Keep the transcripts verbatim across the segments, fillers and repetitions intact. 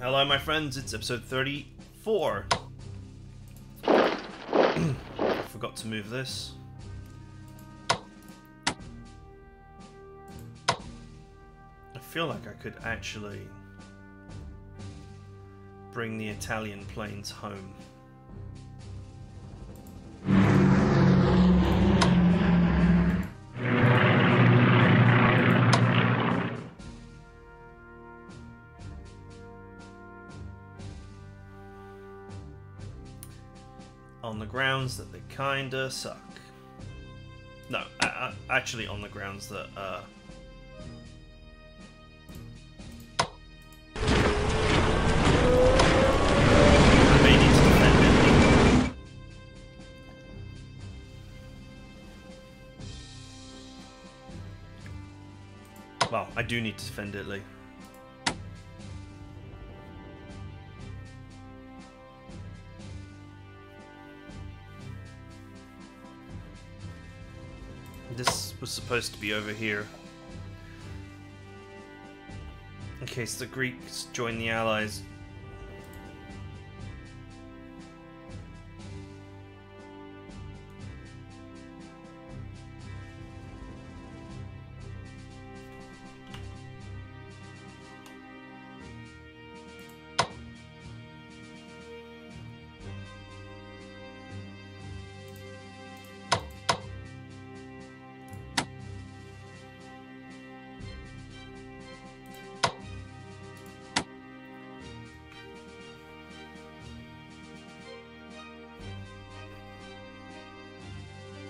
Hello, my friends. It's episode thirty-four. I forgot to move this. I feel like I could actually bring the Italian planes home. Grounds that they kinda suck. No, I, I, actually on the grounds that uh, I may need to defend it. Well, I do need to defend Italy. This was supposed to be over here, in case the Greeks join the Allies.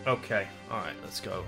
Okay, alright, let's go.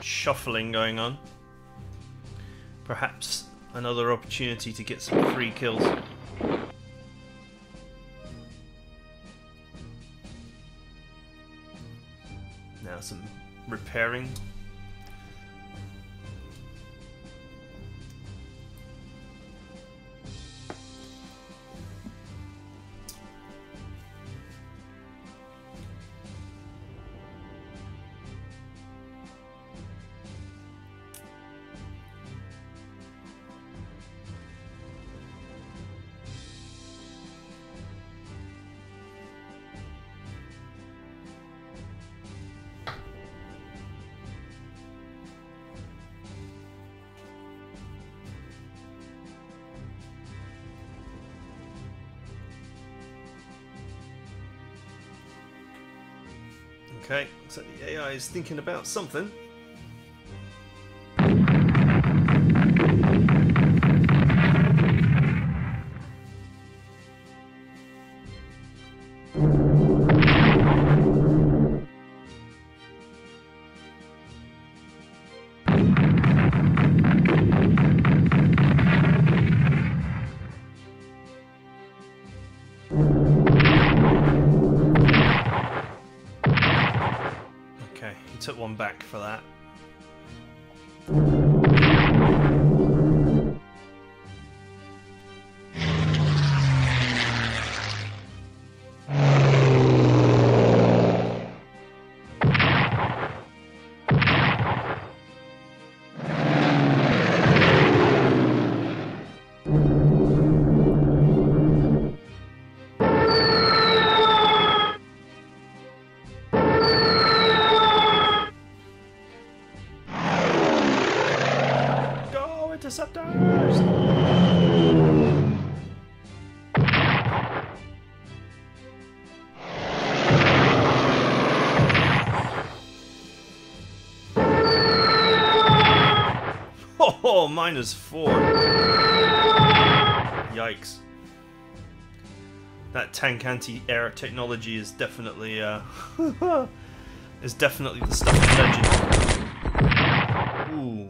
Shuffling going on. Perhaps another opportunity to get some free kills. Now some repairing. Okay, looks like the A I is thinking about something. One back for that. Deceptors! Oh, minus four. Yikes. That tank anti-air technology is definitely uh is definitely the stuff of legend. Ooh.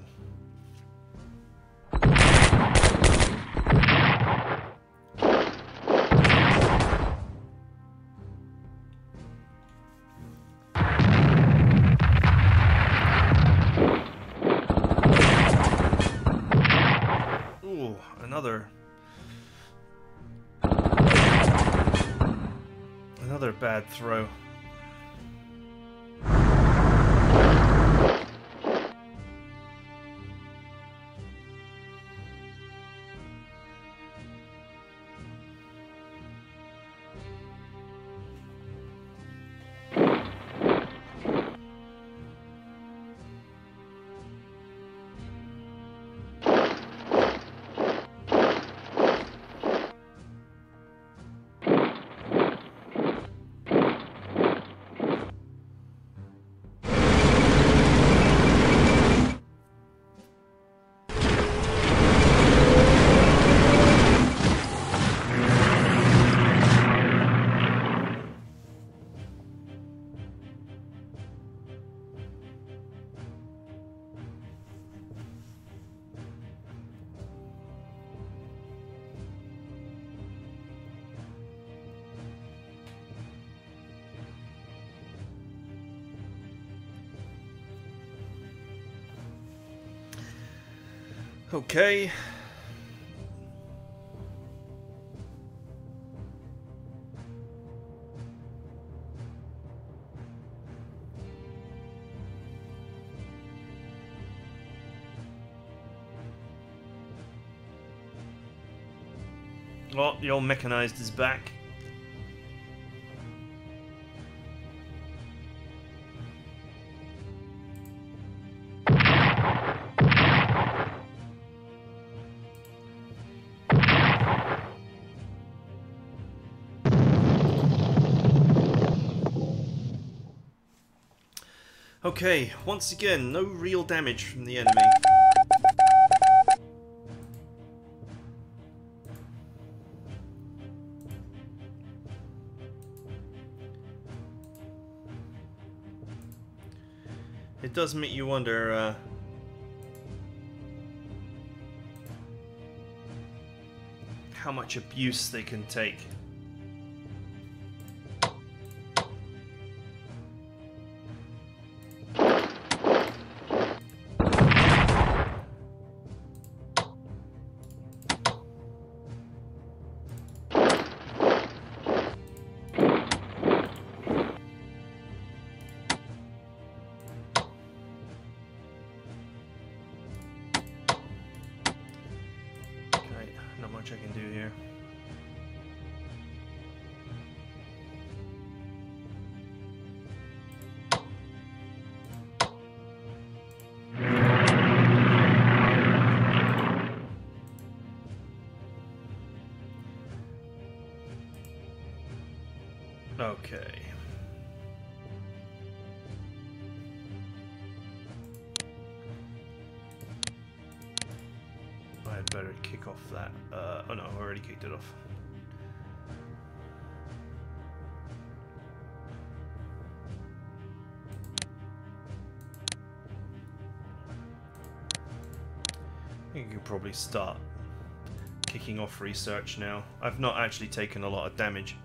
Another, another bad throw. Okay. Well, the old mechanized is back. Okay, once again, no real damage from the enemy. It does make you wonder, uh... how much abuse they can take. I can do here. Okay. I'd better kick off that. Uh, oh no, I already kicked it off. I think you could probably start kicking off research now. I've not actually taken a lot of damage.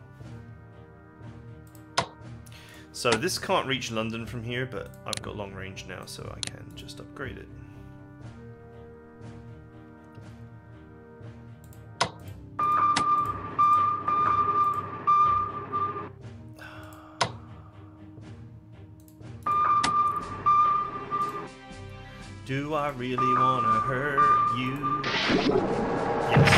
So this can't reach London from here, but I've got long range now, so I can just upgrade it. Do I really want to hurt you? Yes.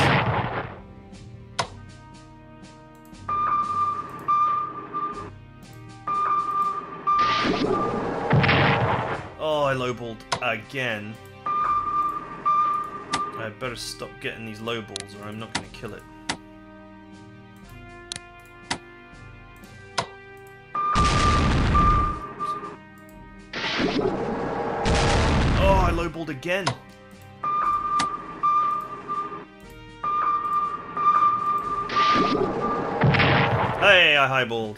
Oh, I lowballed again. I better stop getting these low balls or I'm not going to kill it. Oh, I low balled again. Hey, I highballed.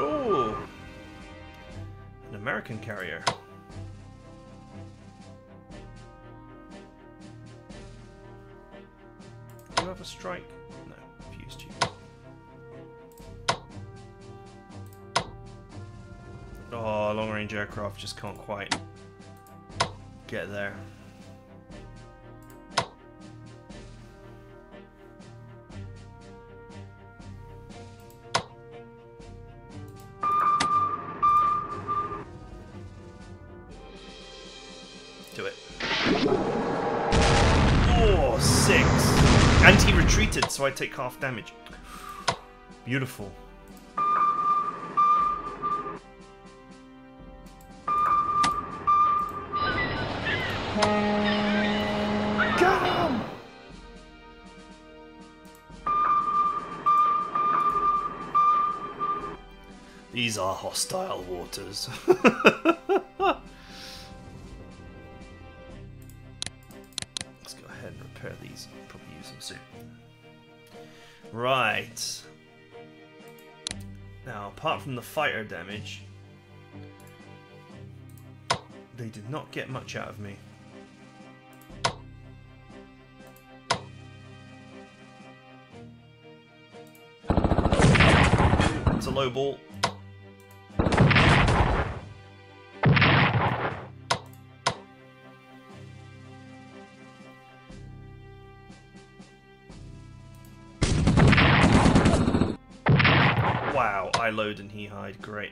Ooh. An American carrier. Do you have a strike? No, fused you. Oh, long range aircraft just can't quite get there. And he retreated, so I take half damage. Beautiful. Got him! These are hostile waters. These I'll probably use them soon. Right. Now, apart from the fighter damage, they did not get much out of me. It's a low ball. I load and he hide, great.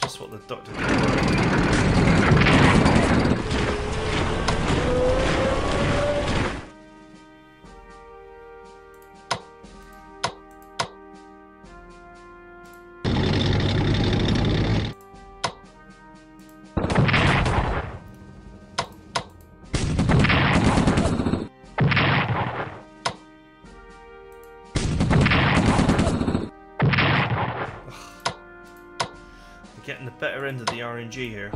Just what the doctor did. Getting the better end of the R N G here.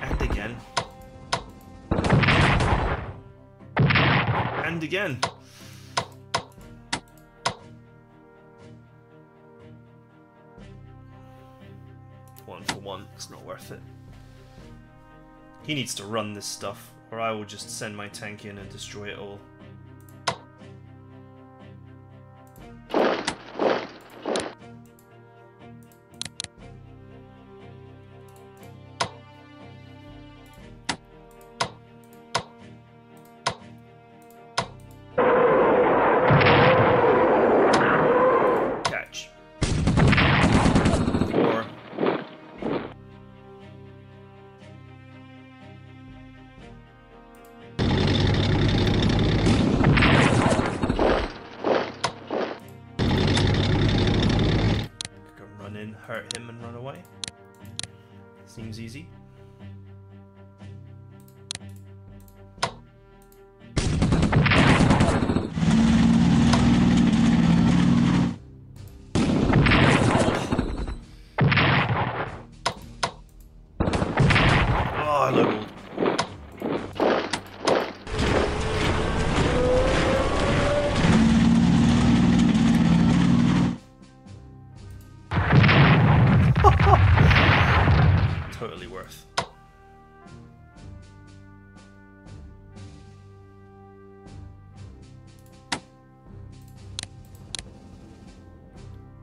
And again. And again. One for one, it's not worth it. He needs to run this stuff, or I will just send my tank in and destroy it all. Hurt him and run away. Seems easy. Totally worth.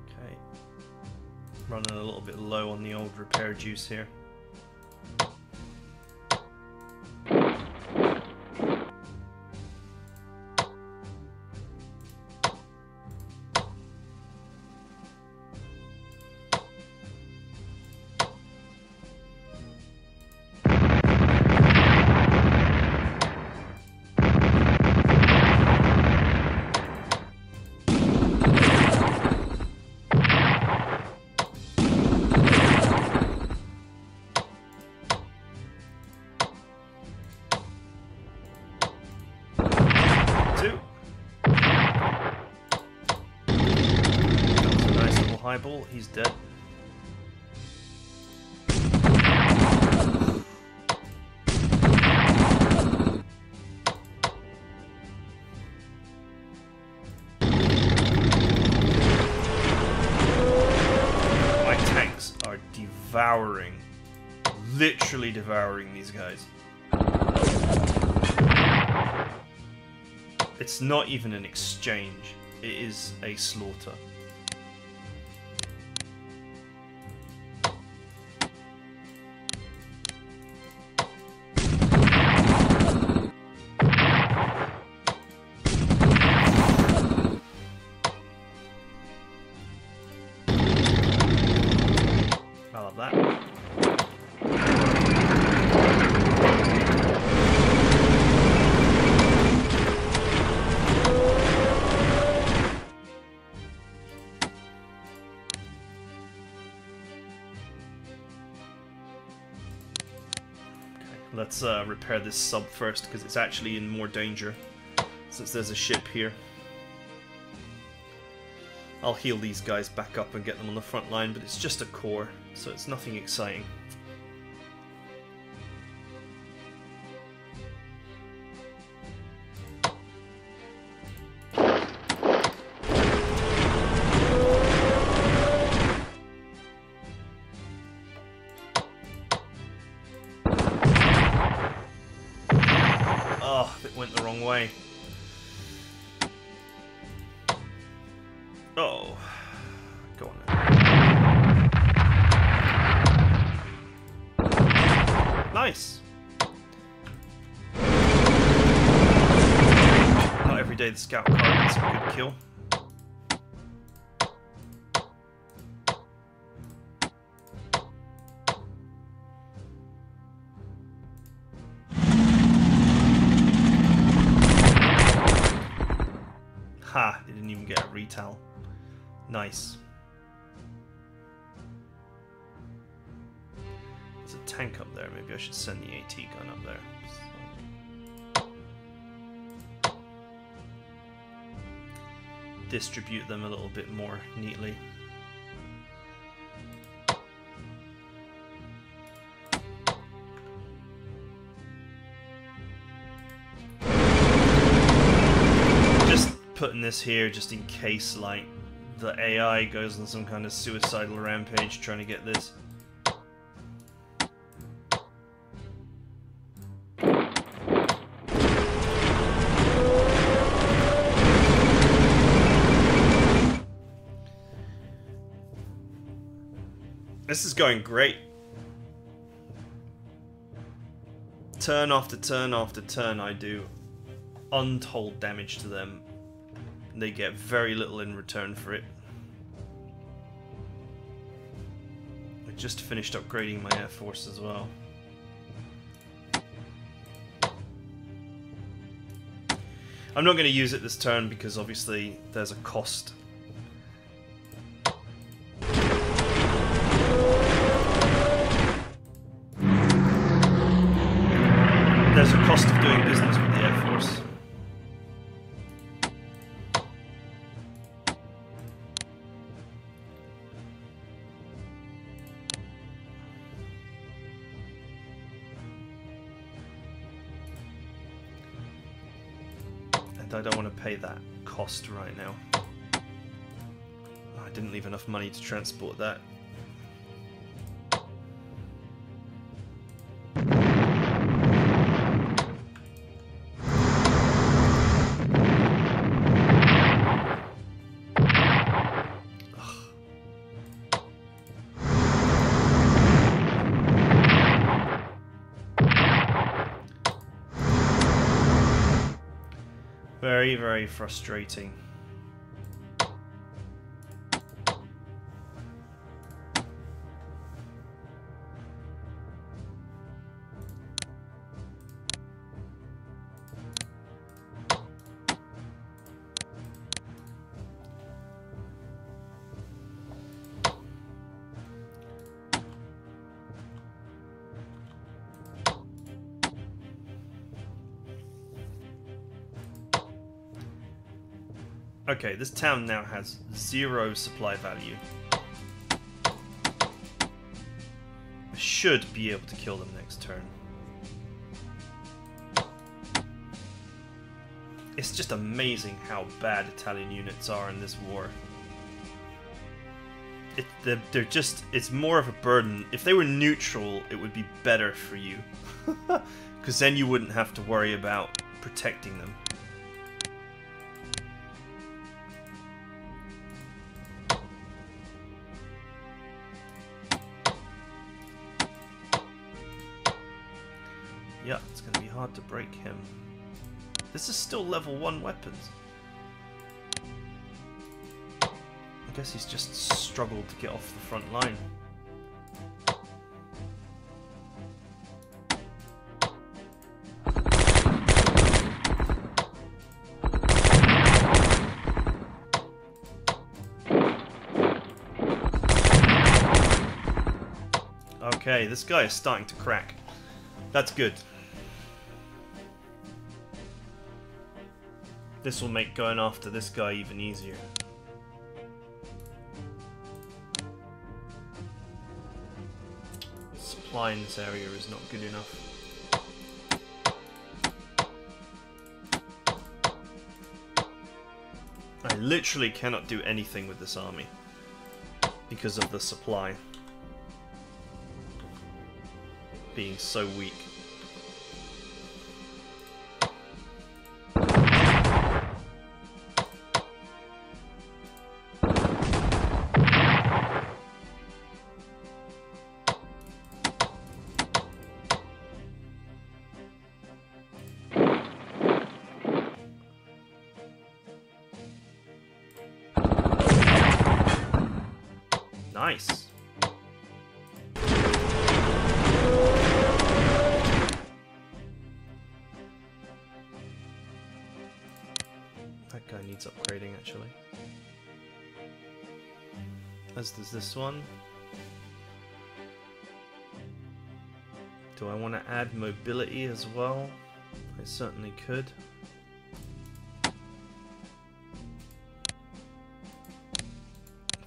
Okay. Running a little bit low on the old repair juice here. eyeball. He's dead. Devouring, literally devouring these guys. It's not even an exchange, it is a slaughter. Let's uh, repair this sub first, because it's actually in more danger since there's a ship here. I'll heal these guys back up and get them on the front line, but it's just a core, so it's nothing exciting. Oh, go on then. Nice! Not every day the scout card gets a good kill. Ha! They didn't even get a retail. Nice. There's a tank up there. Maybe I should send the AT gun up there. So. Distribute them a little bit more neatly. Just putting this here just in case, like, the A I goes on some kind of suicidal rampage trying to get this. This is going great. Turn after turn after turn I do untold damage to them. They get very little in return for it. I just finished upgrading my air force as well. I'm not going to use it this turn because obviously there's a cost. There's a cost of doing business with the air force. I don't want to pay that cost right now. I didn't leave enough money to transport that. Very, very frustrating. Okay, this town now has zero supply value. should be able to kill them next turn. It's just amazing how bad Italian units are in this war. It, they're, they're just, it's more of a burden. If they were neutral, it would be better for you. Because then you wouldn't have to worry about protecting them. Yeah, it's going to be hard to break him. This is still level one weapons. I guess he's just struggled to get off the front line. Okay, this guy is starting to crack. That's good. This will make going after this guy even easier. Supply in this area is not good enough. I literally cannot do anything with this army because of the supply being so weak. Nice. That guy needs upgrading, actually. As does this one. Do I want to add mobility as well? I certainly could.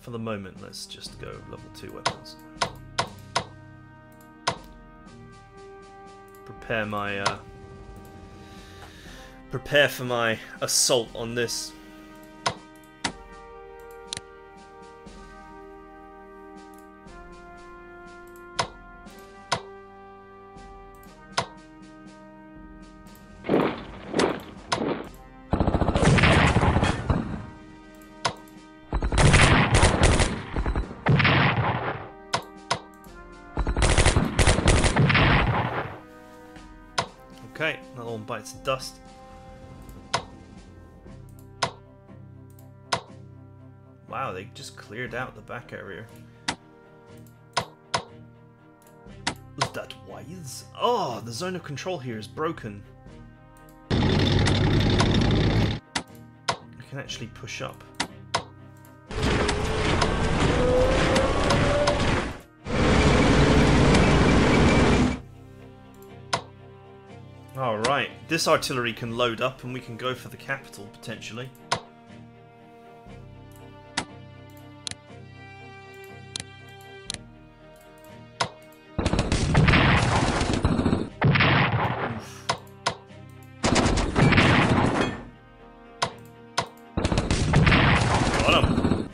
For the moment, let's just go level two weapons. Prepare my, uh, prepare for my assault on this. Okay, another one bites the dust. Wow, they just cleared out the back area. Was that wise? Oh, the zone of control here is broken. I can actually push up. Alright, this artillery can load up and we can go for the capital, potentially. Got him!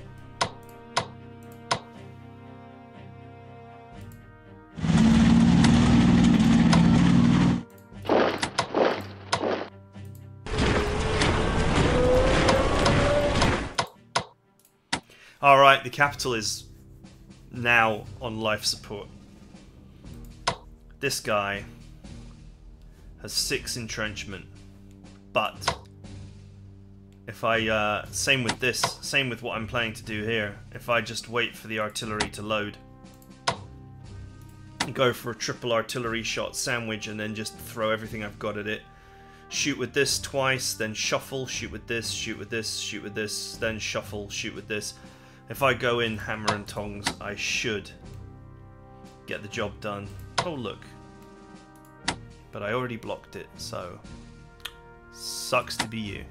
Alright, the capital is now on life support. This guy has six entrenchment, but if I, uh, same with this, same with what I'm planning to do here, if I just wait for the artillery to load, go for a triple artillery shot sandwich and then just throw everything I've got at it. Shoot with this twice, then shuffle, shoot with this, shoot with this, shoot with this, then shuffle, shoot with this. If I go in hammer and tongs, I should get the job done. Oh look. But I already blocked it, so sucks to be you.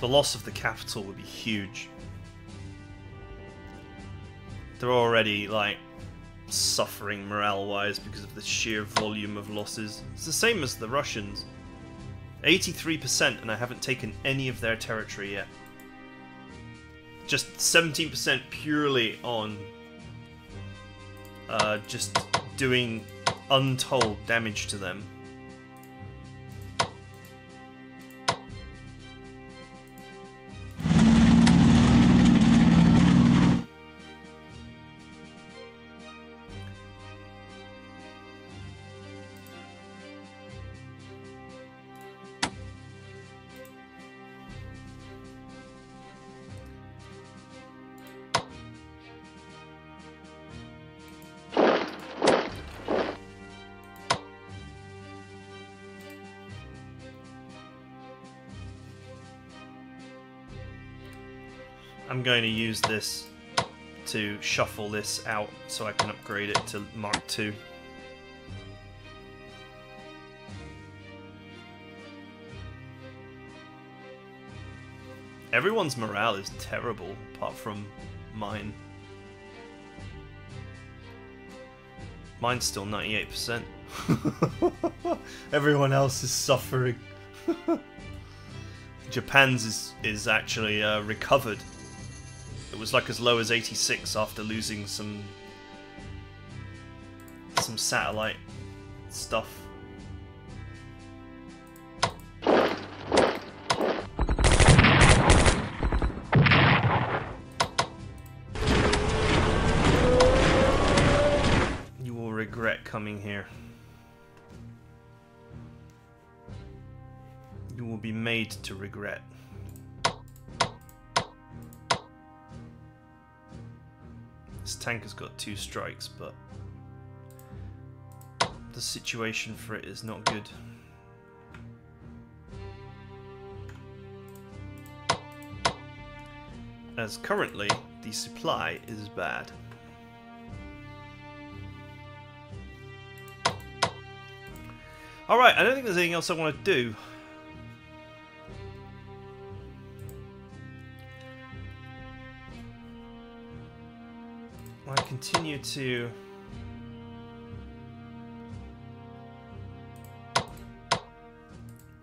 The loss of the capital would be huge. They're already, like, suffering morale-wise because of the sheer volume of losses. It's the same as the Russians. eighty-three percent, and I haven't taken any of their territory yet. Just seventeen percent purely on uh, just doing untold damage to them. I'm going to use this to shuffle this out so I can upgrade it to Mark two. Everyone's morale is terrible, apart from mine. Mine's still ninety-eight percent. Everyone else is suffering. Japan's is, is actually uh, recovered. It was like as low as eighty-six after losing some some satellite stuff. You will regret coming here. You will be made to regret. This tank has got two strikes, but the situation for it is not good. As currently, the supply is bad. Alright, I don't think there's anything else I want to do. Continue to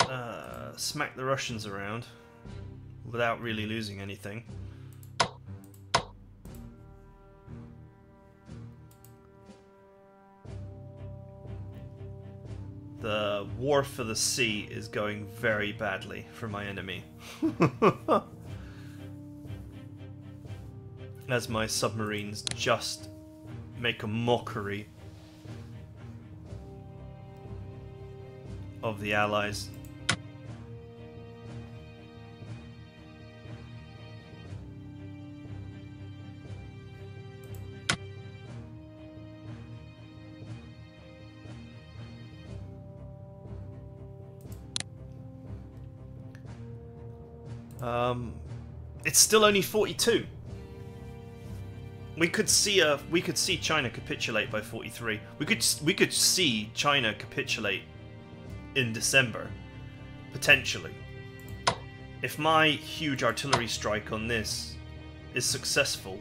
uh, smack the Russians around without really losing anything. The war for the sea is going very badly for my enemy. As my submarines just make a mockery of the Allies. Um, it's still only forty-two. We could see a we could see China capitulate by forty-three. We could we could see China capitulate in December, potentially. If my huge artillery strike on this is successful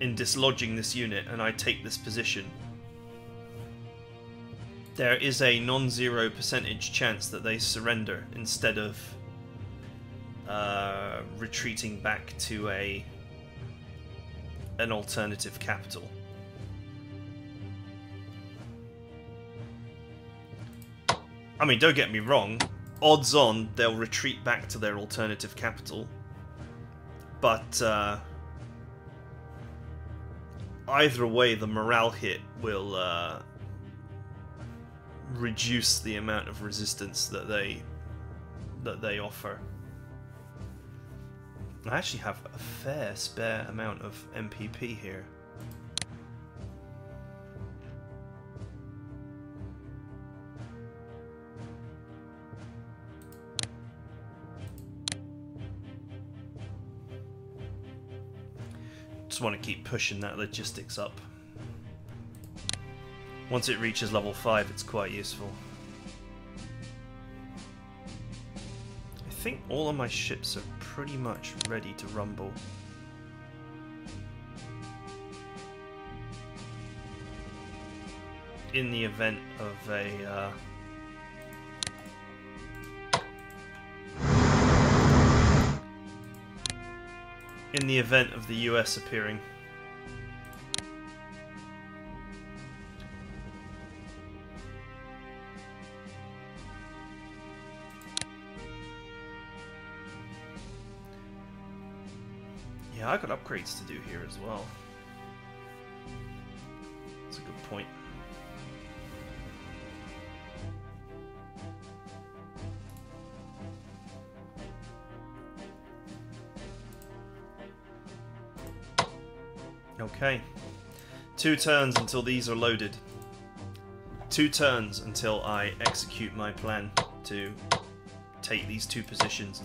in dislodging this unit and I take this position, there is a non-zero percentage chance that they surrender instead of uh, retreating back to a an alternative capital. I mean, don't get me wrong, odds on they'll retreat back to their alternative capital, but uh, either way the morale hit will uh, reduce the amount of resistance that they that they offer. I actually have a fair spare amount of M P P here. Just want to keep pushing that logistics up. Once it reaches level five, it's quite useful. I think all of my ships are pretty much ready to rumble. In the event of a... Uh, in the event of the U S appearing. Yeah, I've got upgrades to do here as well. That's a good point. Okay. Two turns until these are loaded. Two turns until I execute my plan to take these two positions.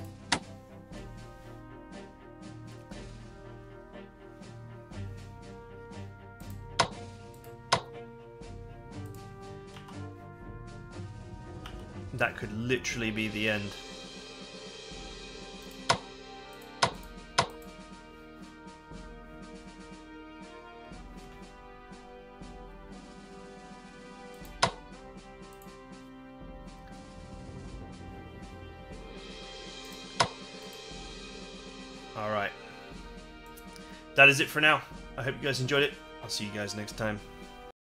That could literally be the end. All right, that is it for now. I hope you guys enjoyed it. I'll see you guys next time.